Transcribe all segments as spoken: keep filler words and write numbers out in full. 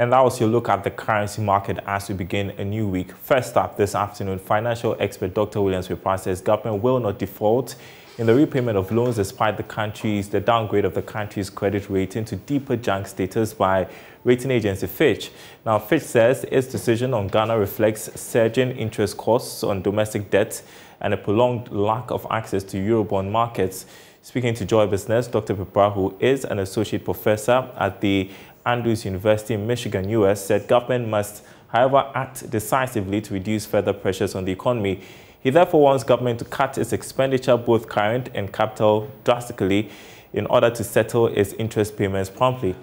And that was your look at the currency market as we begin a new week. First up this afternoon, financial expert Doctor Williams Peprah says government will not default in the repayment of loans despite the country's, the downgrade of the country's credit rating to deeper junk status by rating agency Fitch. Now, Fitch says its decision on Ghana reflects surging interest costs on domestic debt and a prolonged lack of access to Eurobond markets. Speaking to Joy Business, Doctor Peprah, who is an associate professor at the Andrews University in Michigan, U S, said government must, however, act decisively to reduce further pressures on the economy. He therefore wants government to cut its expenditure, both current and capital, drastically in order to settle its interest payments promptly.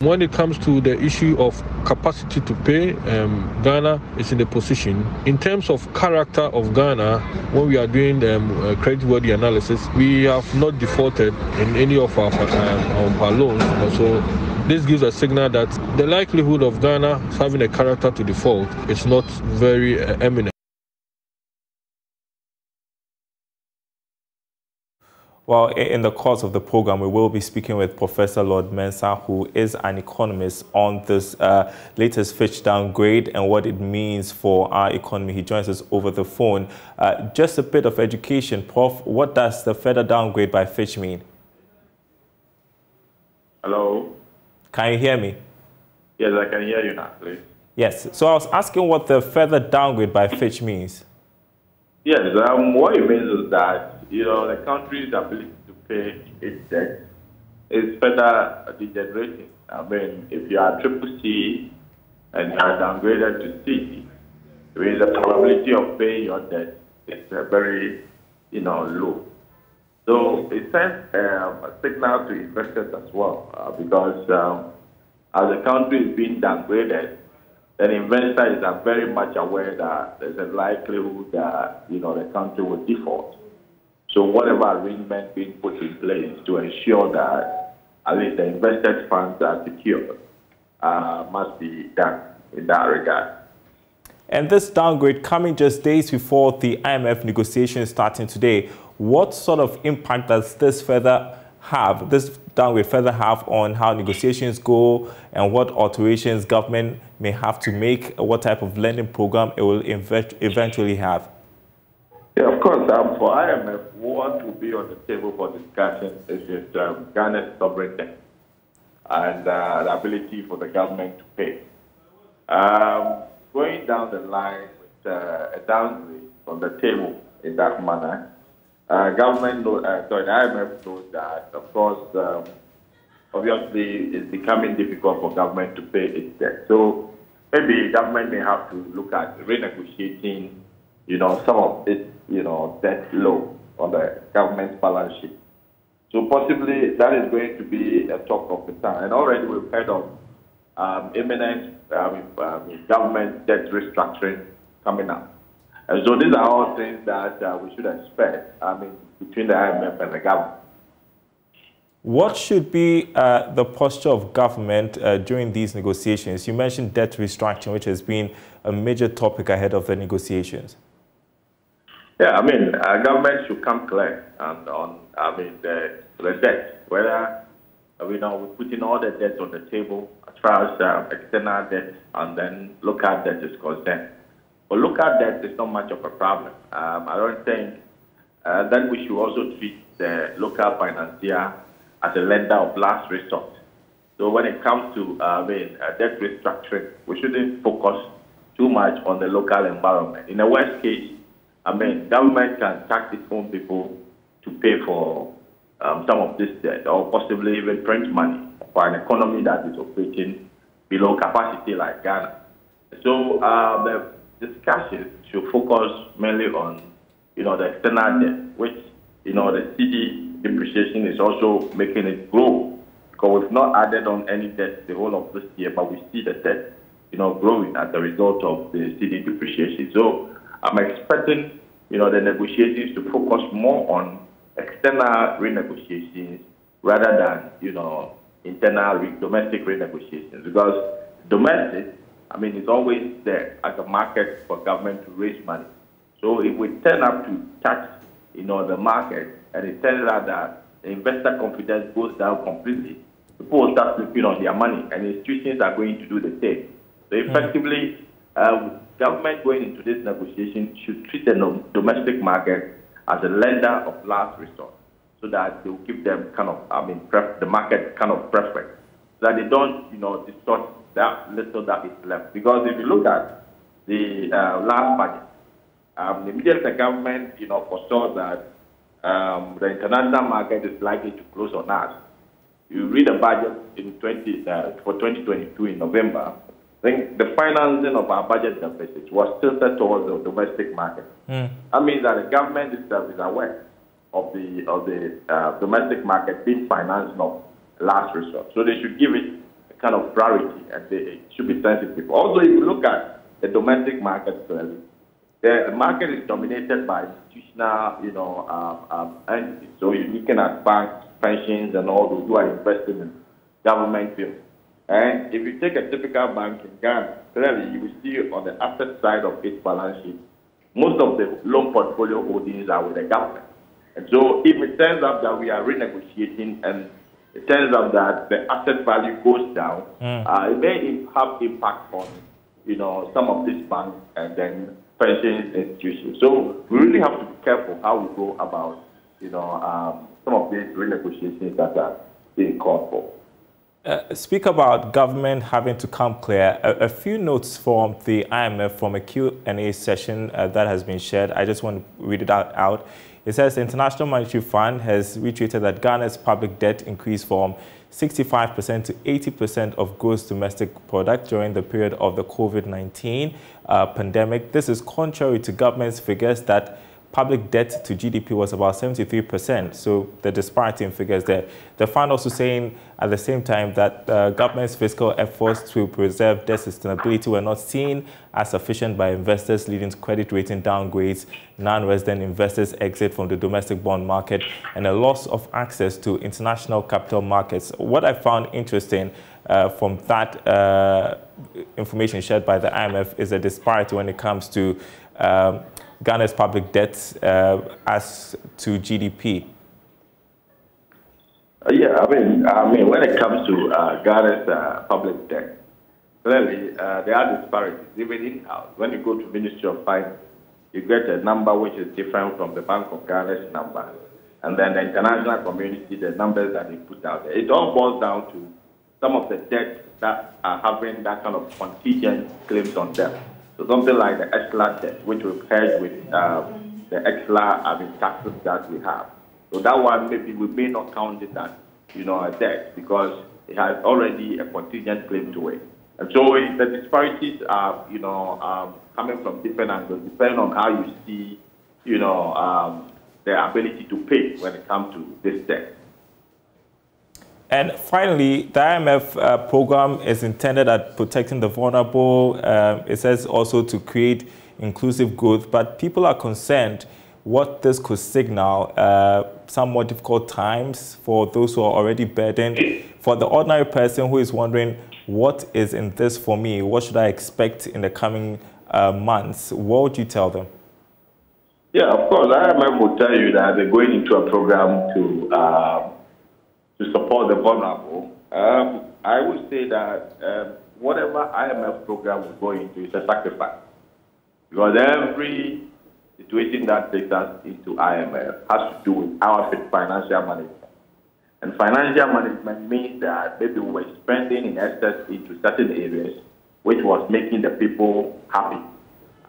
When it comes to the issue of capacity to pay, um, Ghana is in the position. In terms of character of Ghana, when we are doing the um, uh, creditworthy analysis, we have not defaulted in any of our, uh, of our loans. So this gives a signal that the likelihood of Ghana having a character to default is not very uh, eminent. Well, in the course of the program, we will be speaking with Professor Lord Mensah, who is an economist, on this uh, latest Fitch downgrade and what it means for our economy. He joins us over the phone. Uh, just a bit of education, Professor What does the further downgrade by Fitch mean? Hello? Can you hear me? Yes, I can hear you now, please. Yes. So I was asking what the further downgrade by Fitch means. Yes, um, what it means is that, you know, the country's ability to pay its debt is further degenerating. I mean, if you are triple C and you are downgraded to C, it means the probability of paying your debt is very, you know, low. So it sends um, a signal to investors as well, uh, because um, as the country is being downgraded, then investors are very much aware that there's a likelihood that, you know, the country will default. So whatever arrangement being put in place to ensure that at least the invested funds are secure uh, must be done in that regard. And this downgrade coming just days before the I M F negotiations starting today, what sort of impact does this further have, this downgrade further have on how negotiations go and what alterations government may have to make, what type of lending program it will eventually have? Yeah, of course, um, for I M F, what will be on the table for discussion is just um, Ghana's sovereignty and uh, the ability for the government to pay. Um, going down the line with uh, a downgrade on the table in that manner, uh, government, knows, uh, sorry, the I M F knows that, of course, um, obviously it's becoming difficult for government to pay its debt. So maybe government may have to look at renegotiating, you know, some of its, you know, debt low on the government's balance sheet. So possibly that is going to be a talk of the town. And already we've heard of um, imminent um, um, government debt restructuring coming up. And so these are all things that uh, we should expect, I mean, between the I M F and the government. What should be uh, the posture of government uh, during these negotiations? You mentioned debt restructuring, which has been a major topic ahead of the negotiations. Yeah, I mean, uh, government should come clear and on, I mean, the, the debt, whether, you know, we're putting all the debt on the table as far as um, external debt and then local debt is concerned. But local debt is not much of a problem. Um, I don't think uh, then we should also treat the local financier as a lender of last resort. So when it comes to uh, I mean, uh, debt restructuring, we shouldn't focus too much on the local environment. In the worst case, I mean, government can tax its own people to pay for um, some of this debt, or possibly even print money for an economy that is operating below capacity like Ghana. So uh, the discussions should focus mainly on, you know, the external debt, which, you know, the C D depreciation is also making it grow, because we've not added on any debt the whole of this year, but we see the debt, you know, growing as a result of the C D depreciation. So I'm expecting, you know, the negotiations to focus more on external renegotiations rather than, you know, internal re domestic renegotiations. Because domestic, I mean, it's always there as a market for government to raise money. So if we turn up to tax, you know, the market, and it turns out that the investor confidence goes down completely, people will start sleeping on their money, and institutions are going to do the same. So effectively, uh, government going into this negotiation should treat the domestic market as a lender of last resort, so that they will give them kind of, I mean, pref the market kind of preference, so that they don't, you know, distort that little that is left. Because if you look at the uh, last budget, um, the immediate government, you know, foresaw that um, the international market is likely to close on us. You read the budget in twenty, uh, for twenty twenty-two in November, I think the financing of our budget deficit was tilted towards the domestic market. Mm. That means that the government itself is aware of the of the uh, domestic market being financed of last resort. So they should give it a kind of priority, and they, it should be sensitive. Also, if you look at the domestic market, the market is dominated by institutional, you know, uh, um, entities. So you're looking at banks, pensions, and all those who are investing in government firms. And if you take a typical bank in Ghana, clearly you will see on the asset side of its balance sheet, most of the loan portfolio holdings are with the government. And so if it turns out that we are renegotiating and it turns out that the asset value goes down, mm. uh, it may have impact on, you know, some of these banks and then pension institutions. So we really have to be careful how we go about, you know, um, some of these renegotiations that are being called for. Uh, speak about government having to come clear. A, a few notes from the I M F from a Q and A session uh, that has been shared. I just want to read it out. out. It says the International Monetary Fund has reiterated that Ghana's public debt increased from sixty-five percent to eighty percent of gross domestic product during the period of the COVID nineteen uh, pandemic. This is contrary to government's figures that public debt to G D P was about seventy-three percent, so the disparity in figures there. The fund also saying at the same time that uh, government's fiscal efforts to preserve debt sustainability were not seen as sufficient by investors, leading to credit rating downgrades, non-resident investors exit from the domestic bond market, and a loss of access to international capital markets. What I found interesting uh, from that uh, information shared by the I M F is a disparity when it comes to um, Ghana's public debt uh, as to G D P? Yeah, I mean, I mean, when it comes to uh, Ghana's uh, public debt, clearly uh, there are disparities. Even in house, when you go to Ministry of Finance, you get a number which is different from the Bank of Ghana's number, and then the international community, the numbers that they put out there. It all boils down to some of the debts that are having that kind of contingent claims on them. So something like the E X L A debt, which was hedged with um, the E X L A I mean, taxes that we have. So that one, maybe we may not count it as, you know, a debt because it has already a contingent claim to it. And so it, the disparities are, you know, um, coming from different angles, depending on how you see, you know, um, the ability to pay when it comes to this debt. And finally, the I M F uh, program is intended at protecting the vulnerable. Uh, it says also to create inclusive growth, but people are concerned what this could signal, uh, somewhat difficult times for those who are already burdened. For the ordinary person who is wondering, what is in this for me? What should I expect in the coming uh, months? What would you tell them? Yeah, of course, I M F will tell you that they're going into a program to uh, to support the vulnerable. um, I would say that um, whatever I M F program we go into is a sacrifice, because every situation that takes us into I M F has to do with our financial management. And financial management means that maybe we were spending in excess into certain areas, which was making the people happy.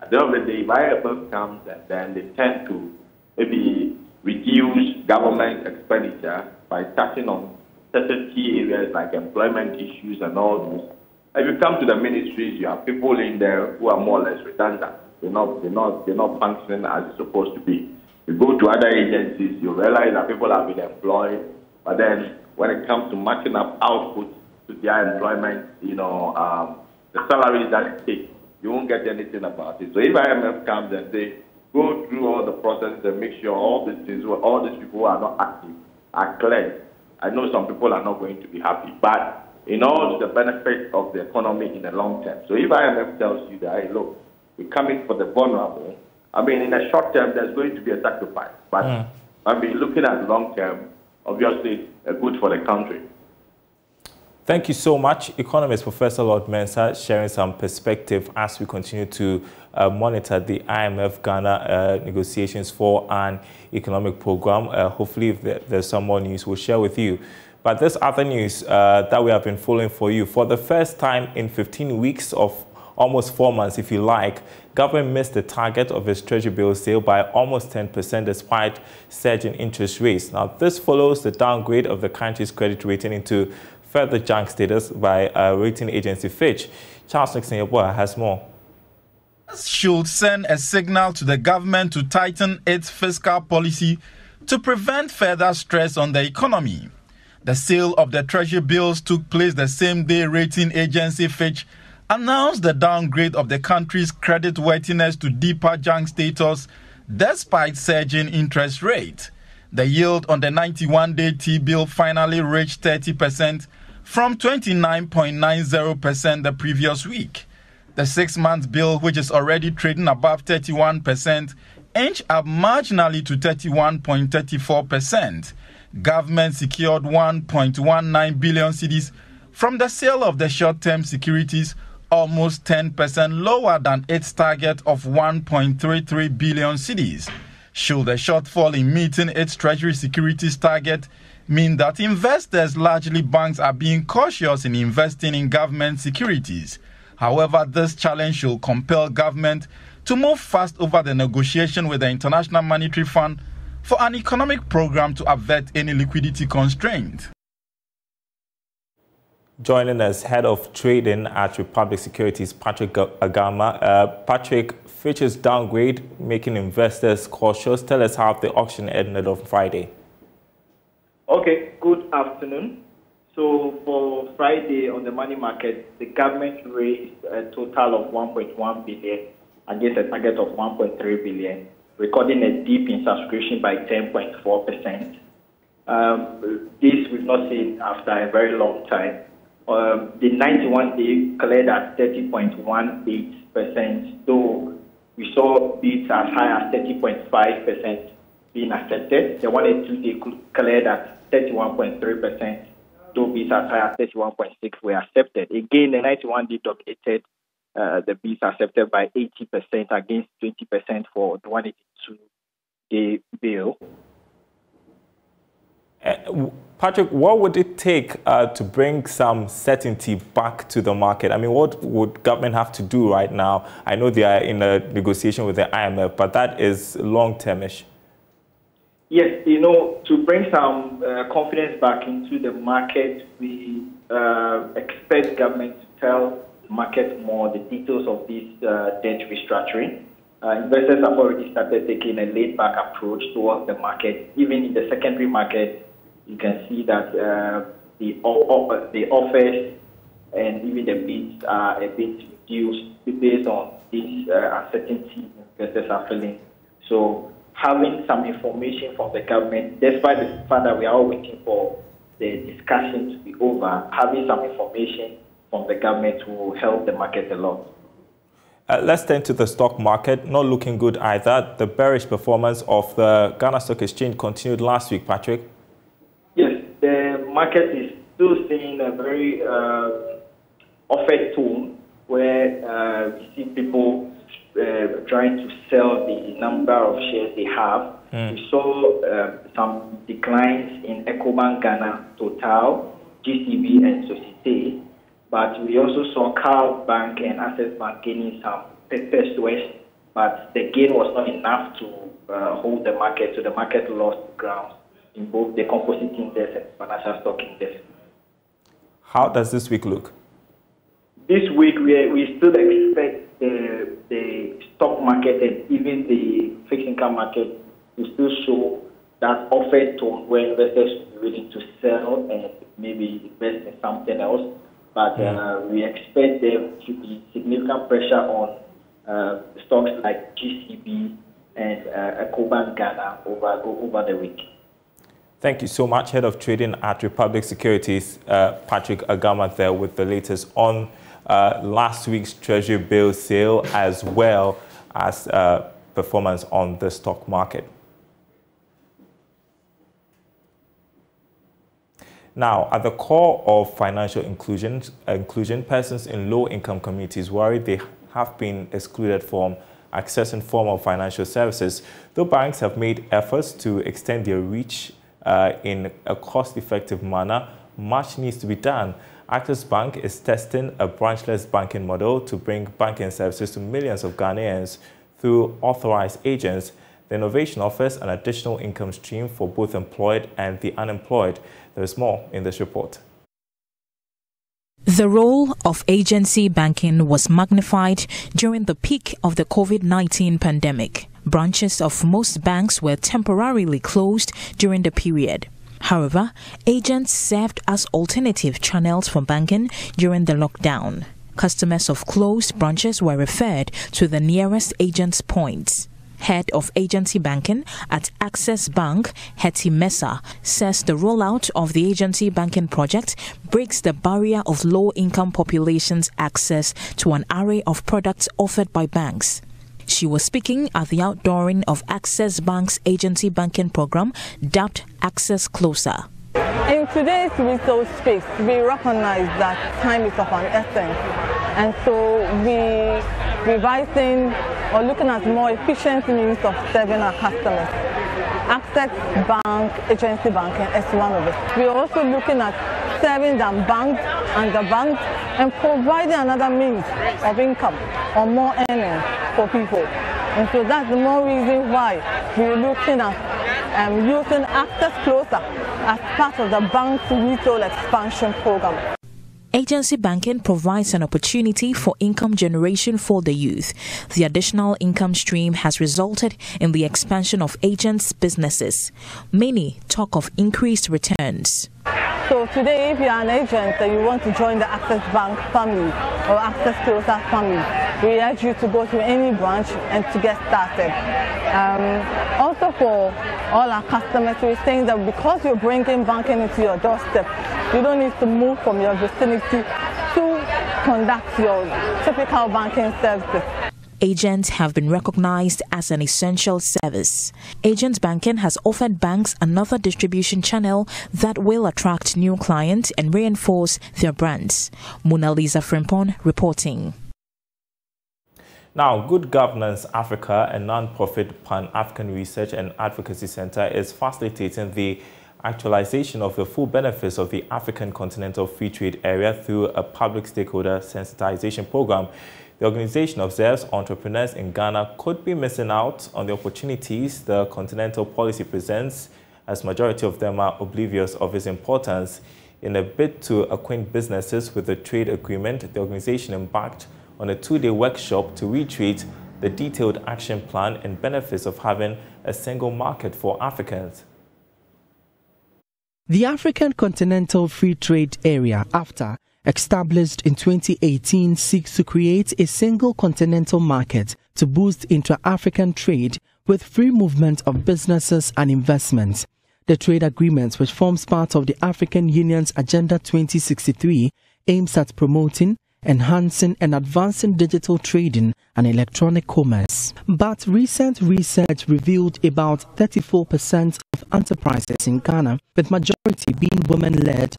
At the end of the day, if I M F comes and then they tend to maybe reduce government expenditure by touching on certain key areas like employment issues and all those. If you come to the ministries, you have people in there who are more or less redundant. They're not, they're not, they're not functioning as it's supposed to be. You go to other agencies, you realize that people have been employed, but then when it comes to matching up output to their employment, you know, um, the salaries that it takes, you won't get anything about it. So if I M F comes and says, go through all the processes and make sure all these things, all these people who are not active, are clear. I know some people are not going to be happy, but in all the benefit of the economy in the long term. So if I M F tells you that, hey, look, we're coming for the vulnerable, I mean, in the short term, there's going to be a sacrifice. But mm. I mean, looking at long term, obviously, uh, good for the country. Thank you so much, economist Professor Lord Mensah, sharing some perspective as we continue to uh, monitor the I M F Ghana uh, negotiations for an economic program. Uh, hopefully, if there, there's some more news, we'll share with you. But there's other news uh, that we have been following for you. For the first time in fifteen weeks of almost four months, if you like, government missed the target of its treasury bill sale by almost ten percent despite surge in interest rates. Now, this follows the downgrade of the country's credit rating into further junk status by uh, rating agency Fitch. Charles Nixon has more. This should send a signal to the government to tighten its fiscal policy to prevent further stress on the economy. The sale of the treasury bills took place the same day rating agency Fitch announced the downgrade of the country's creditworthiness to deeper junk status despite surging interest rates. The yield on the ninety-one day T-bill finally reached thirty percent, from twenty-nine point nine zero percent the previous week. The six-month bill, which is already trading above thirty-one percent, inched up marginally to thirty-one point three four percent. Government secured one point one nine billion cedis from the sale of the short-term securities, almost ten percent lower than its target of one point three three billion cedis. Should the shortfall in meeting its treasury securities target mean that investors, largely banks, are being cautious in investing in government securities? However, this challenge should compel government to move fast over the negotiation with the International Monetary Fund for an economic program to avert any liquidity constraint. Joining us, Head of Trading at Republic Securities, Patrick Agama. Uh, Patrick, Fitch's downgrade making investors cautious. Tell us how the auction ended on Friday. Okay, good afternoon. So for Friday on the money market, the government raised a total of one point one billion dollars against a target of one point three billion dollars, recording a dip in subscription by ten point four percent. Um, this we've not seen after a very long time. Um, the ninety-one day cleared at thirty point one eight percent, though we saw bids as high as thirty point five percent being accepted. The one eighty-two day cleared at thirty-one point three percent, though bids as high as thirty-one point six percent were accepted. Again, the ninety-one day dominated uh, the bids accepted by eighty percent against twenty percent for the one eighty-two day bill. Uh, Patrick, what would it take uh, to bring some certainty back to the market? I mean, what would government have to do right now? I know they are in a negotiation with the I M F, but that is long-termish. Yes, you know, to bring some uh, confidence back into the market, we uh, expect government to tell the market more the details of this uh, debt restructuring. Uh, investors have already started taking a laid-back approach towards the market. Even in the secondary market, you can see that uh, the, offer, the offers and even the bids are a bit reduced based on this uh, uncertainty investors are feeling. So having some information from the government, despite the fact that we are all waiting for the discussion to be over, having some information from the government will help the market a lot. Uh, let's turn to the stock market. Not looking good either. The bearish performance of the Ghana Stock Exchange continued last week, Patrick. Yes, the market is still seeing a very uh, offered tone where uh, we see people uh, trying to sell the number of shares they have. Mm. We saw uh, some declines in EcoBank Ghana, Total, G C B and Societe, but we also saw Cal Bank and Access Bank gaining some purpose west, but the gain was not enough to uh, hold the market, so the market lost ground in both the composite index and financial stock index. How does this week look? This week, we, we still expect the, the stock market and even the fixed income market to still show that offer tone where investors should be willing to sell and maybe invest in something else. But yeah. uh, we expect there to be significant pressure on uh, stocks like G C B and uh, EcoBank Ghana over, over the week. Thank you so much, Head of Trading at Republic Securities, uh, Patrick Agama there with the latest on uh, last week's treasury bill sale as well as uh, performance on the stock market. Now, at the core of financial inclusion, inclusion, persons in low-income communities worry they have been excluded from accessing formal financial services, though banks have made efforts to extend their reach uh, in a cost-effective manner. Much needs to be done. Access Bank is testing a branchless banking model to bring banking services to millions of Ghanaians through authorized agents. The innovation offers an additional income stream for both employed and the unemployed. There is more in this report. The role of agency banking was magnified during the peak of the COVID nineteen pandemic. Branches of most banks were temporarily closed during the period. However, agents served as alternative channels for banking during the lockdown. Customers of closed branches were referred to the nearest agents' points. Head of Agency Banking at Access Bank, Hetty Mesa, says the rollout of the agency banking project breaks the barrier of low-income populations' access to an array of products offered by banks. She was speaking at the outdooring of Access Bank's agency banking program, dubbed Access Closer. In today's resource space, we recognize that time is of an essence, and so we revising or looking at more efficient means of serving our customers. Access Bank, agency banking is one of it. We are also looking at serving the unbanked, underbanked, and providing another means of income or more earnings for people. And so that's the more reason why we're looking at um, using Access Closer as part of the bank's retail expansion program. Agency banking provides an opportunity for income generation for the youth. The additional income stream has resulted in the expansion of agents' businesses. Many talk of increased returns. So today, if you are an agent and you want to join the Access Bank family or Access Closer family, we urge you to go to any branch and to get started. Um, also for all our customers, we're saying that because you're bringing banking into your doorstep, you don't need to move from your vicinity to conduct your typical banking services. Agents have been recognized as an essential service. Agent banking has offered banks another distribution channel that will attract new clients and reinforce their brands. Mona Lisa Frimpon reporting. Now, Good Governance Africa, a non-profit Pan-African research and advocacy center, is facilitating the actualization of the full benefits of the African Continental Free Trade Area through a public stakeholder sensitization program. The organization observes entrepreneurs in Ghana could be missing out on the opportunities the continental policy presents, as majority of them are oblivious of its importance. In a bid to acquaint businesses with the trade agreement, the organization embarked on a two-day workshop to retreat the detailed action plan and benefits of having a single market for Africans. The African Continental Free Trade Area, AFTA, established in twenty eighteen, seeks to create a single continental market to boost intra-African trade with free movement of businesses and investments. The trade agreement, which forms part of the African Union's Agenda twenty sixty-three, aims at promoting, enhancing and advancing digital trading and electronic commerce. But recent research revealed about thirty-four percent of enterprises in Ghana, with majority being women-led,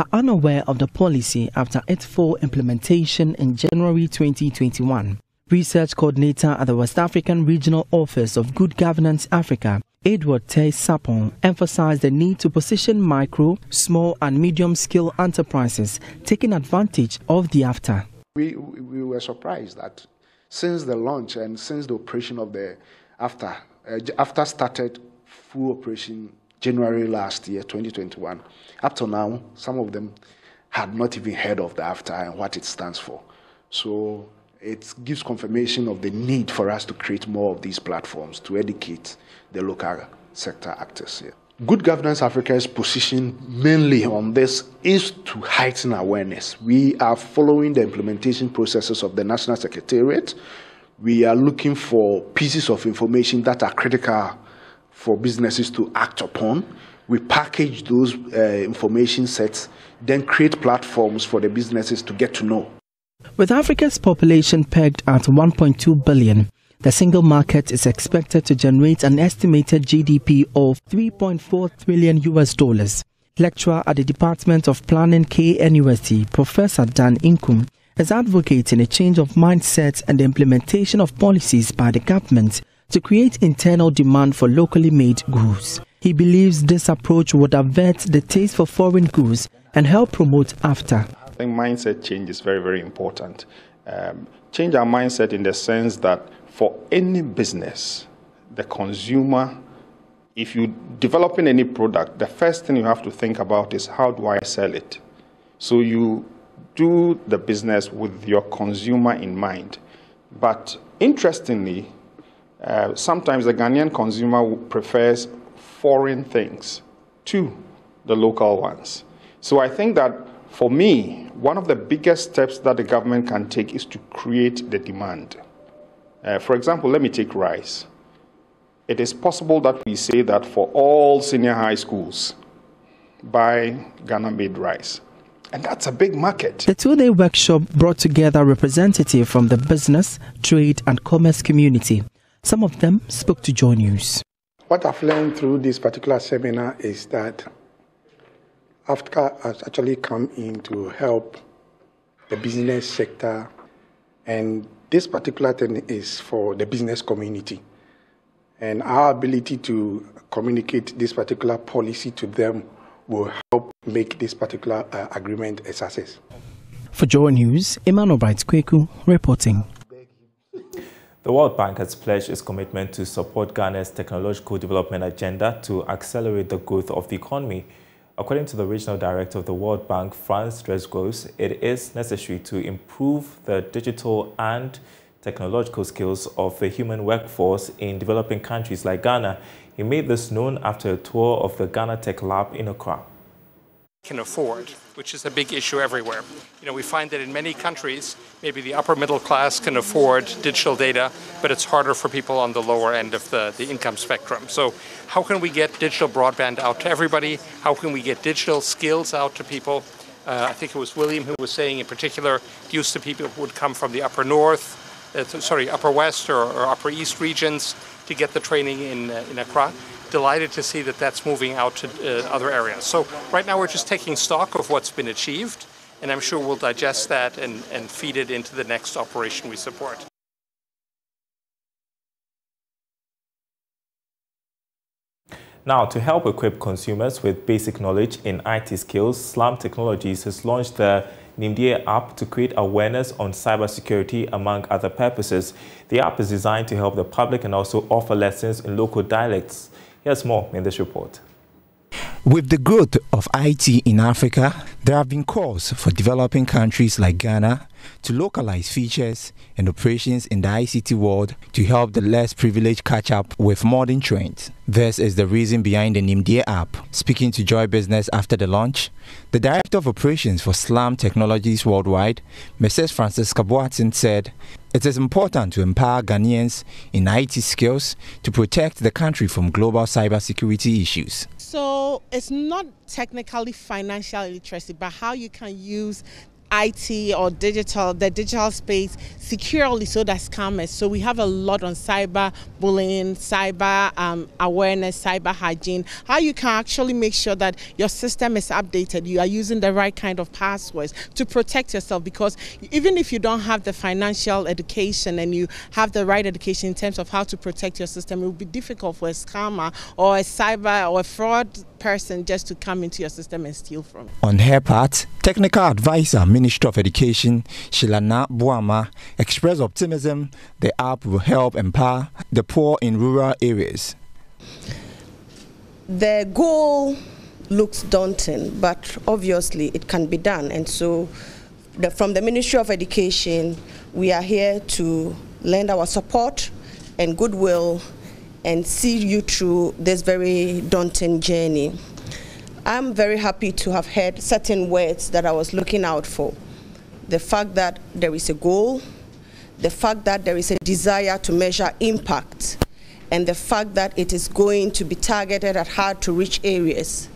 are unaware of the policy after its full implementation in January twenty twenty-one. Research coordinator at the West African Regional Office of Good Governance Africa, Edward Tay Sapong, emphasized the need to position micro, small and medium-scale enterprises taking advantage of the AFTA. We, we were surprised that since the launch and since the operation of the AFTA, uh, AFTA started full operation January last year, twenty twenty-one, up to now, some of them had not even heard of the AFTA and what it stands for. So it gives confirmation of the need for us to create more of these platforms to educate the local sector actors here. Good Governance Africa's position mainly on this is to heighten awareness. We are following the implementation processes of the National Secretariat. We are looking for pieces of information that are critical for businesses to act upon. We package those uh, information sets, then create platforms for the businesses to get to know. With Africa's population pegged at one point two billion, the single market is expected to generate an estimated G D P of three point four trillion U S dollars. Lecturer at the Department of Planning, K N U S T, Professor Dan Inkum, is advocating a change of mindset and the implementation of policies by the government to create internal demand for locally made goods. He believes this approach would avert the taste for foreign goods and help promote after. I think mindset change is very, very important. Um, change our mindset in the sense that for any business, the consumer, if you're developing any product, the first thing you have to think about is how do I sell it? So you do the business with your consumer in mind. But interestingly, uh, sometimes the Ghanaian consumer prefers foreign things to the local ones. So I think that for me, one of the biggest steps that the government can take is to create the demand. Uh, for example, let me take rice. It is possible that we say that for all senior high schools, buy Ghana-made rice. And that's a big market. The two-day workshop brought together representatives from the business, trade and commerce community. Some of them spoke to Joy News. What I've learned through this particular seminar is that AFTCA has actually come in to help the business sector. And this particular thing is for the business community. And our ability to communicate this particular policy to them will help make this particular uh, agreement a success. For Joy News, Emmanuel Bright Kweku reporting. The World Bank has pledged its commitment to support Ghana's technological development agenda to accelerate the growth of the economy. According to the regional director of the World Bank, Franz Dresgros, it is necessary to improve the digital and technological skills of the human workforce in developing countries like Ghana. He made this known after a tour of the Ghana Tech Lab in Accra. Can afford, which is a big issue everywhere. You know, we find that in many countries, maybe the upper middle class can afford digital data, but it's harder for people on the lower end of the, the income spectrum. So how can we get digital broadband out to everybody? How can we get digital skills out to people? Uh, I think it was William who was saying in particular, used to people who would come from the upper north, Uh, sorry, Upper West or, or Upper East regions to get the training in, uh, in Accra. Delighted to see that that's moving out to uh, other areas. So right now we're just taking stock of what's been achieved, and I'm sure we'll digest that and, and feed it into the next operation we support. Now, to help equip consumers with basic knowledge in I T skills, SLAM Technologies has launched the NIMDIA app to create awareness on cybersecurity, among other purposes. The app is designed to help the public and also offer lessons in local dialects. Here's more in this report. With the growth of I T in Africa, there have been calls for developing countries like Ghana to localize features and operations in the I C T world to help the less privileged catch up with modern trends. This is the reason behind the NIMDIA app. Speaking to Joy Business after the launch, the Director of Operations for SLAM Technologies Worldwide, Missus Francesca Boaten, said, "It is important to empower Ghanaians in I T skills to protect the country from global cybersecurity issues." So it's not technically financial literacy, but how you can use I T or digital, the digital space securely so that scammers. So we have a lot on cyber bullying, cyber um, awareness, cyber hygiene, how you can actually make sure that your system is updated, you are using the right kind of passwords to protect yourself, because even if you don't have the financial education and you have the right education in terms of how to protect your system, it will be difficult for a scammer or a cyber or a fraud person just to come into your system and steal from it. On her part, technical advisor, Minister of Education Shilana Buama, expressed optimism the app will help empower the poor in rural areas. The goal looks daunting, but obviously it can be done. And so the, from the Ministry of Education, we are here to lend our support and goodwill and see you through this very daunting journey. I'm very happy to have heard certain words that I was looking out for. The fact that there is a goal, the fact that there is a desire to measure impact, and the fact that it is going to be targeted at hard-to-reach areas.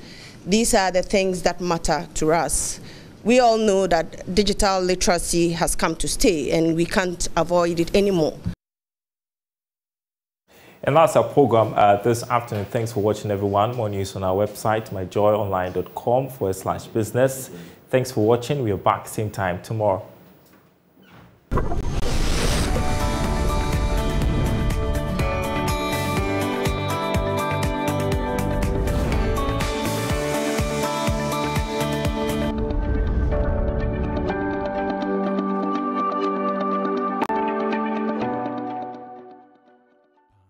These are the things that matter to us. We all know that digital literacy has come to stay, and we can't avoid it anymore. And that's our program uh, this afternoon. Thanks for watching, everyone. More news on our website, myjoyonline.com forward slash business. Thanks for watching. We are back same time tomorrow.